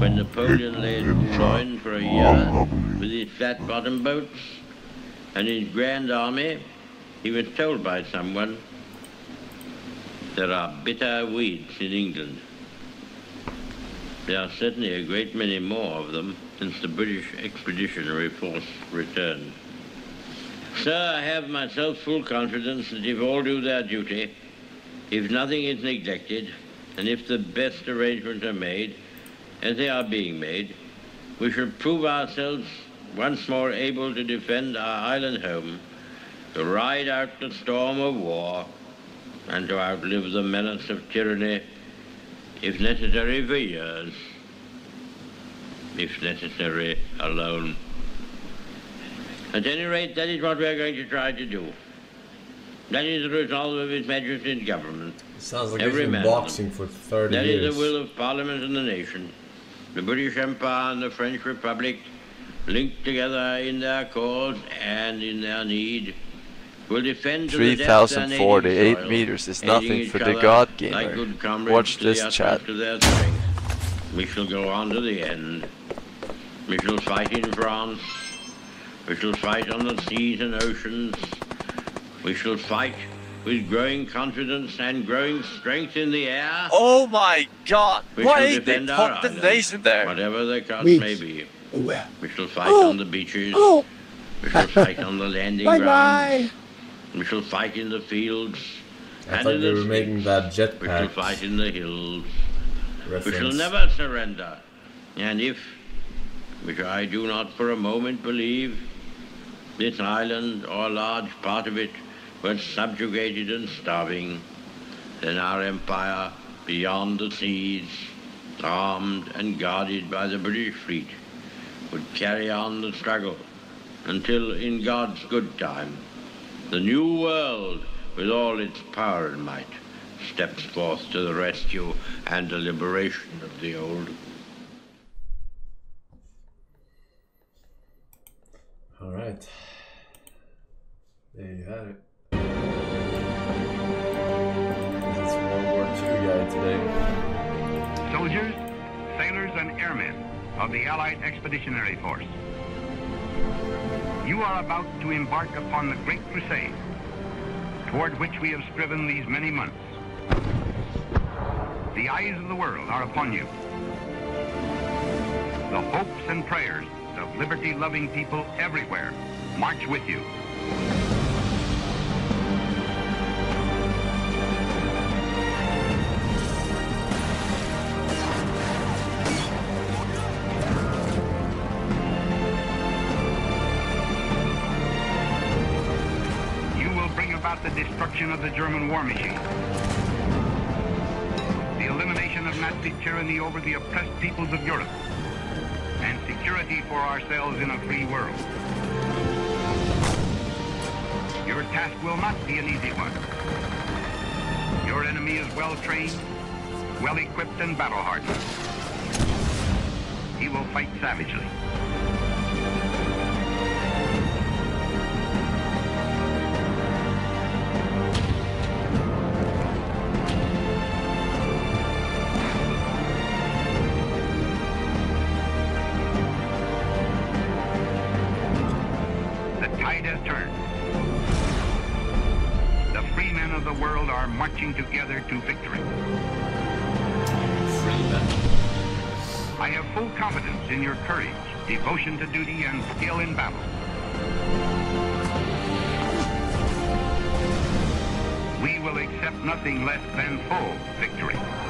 when Napoleon laid Troyes for a year with his flat-bottomed boats and his grand army, he was told by someone, there are bitter weeds in England. There are certainly a great many more of them since the British Expeditionary Force returned. Sir, I have myself full confidence that if all do their duty, if nothing is neglected, and if the best arrangements are made, as they are being made, we shall prove ourselves once more able to defend our island home, to ride out the storm of war, and to outlive the menace of tyranny, if necessary for years, if necessary alone. At any rate, that is what we are going to try to do. That is the resolve of His Majesty's government. It sounds like every man boxing for 30 that years. That is the will of Parliament and the nation. The British Empire and the French Republic, linked together in their cause and in their need, will defend to the death their native soil, 3,048 meters is nothing for the God gamer. Like watch this chat. We shall go on to the end. We shall fight in France. We shall fight on the seas and oceans. We shall fight with growing confidence and growing strength in the air. Oh my God! Why they put the nation there? Whatever the cost may be. We shall fight on the beaches. We shall fight on the landing grounds. We shall fight in the fields. I thought they were making that jetpack. We shall fight in the hills. We shall never surrender. And if, which I do not for a moment believe, this island or a large part of it were subjugated and starving, then our empire beyond the seas, armed and guarded by the British fleet, would carry on the struggle until, in God's good time, the new world, with all its power and might, steps forth to the rescue and the liberation of the old. All right, there you had it. This is World War II guy today. Soldiers, sailors, and airmen of the Allied Expeditionary Force, you are about to embark upon the great crusade toward which we have striven these many months. The eyes of the world are upon you. The hopes and prayers of liberty-loving people everywhere march with you. You will bring about the destruction of the German war machine, the elimination of Nazi tyranny over the oppressed peoples of Europe, and security for ourselves in a free world. Your task will not be an easy one. Your enemy is well-trained, well-equipped, and battle-hardened. He will fight savagely. Together to victory. I have full confidence in your courage, devotion to duty, and skill in battle. We will accept nothing less than full victory.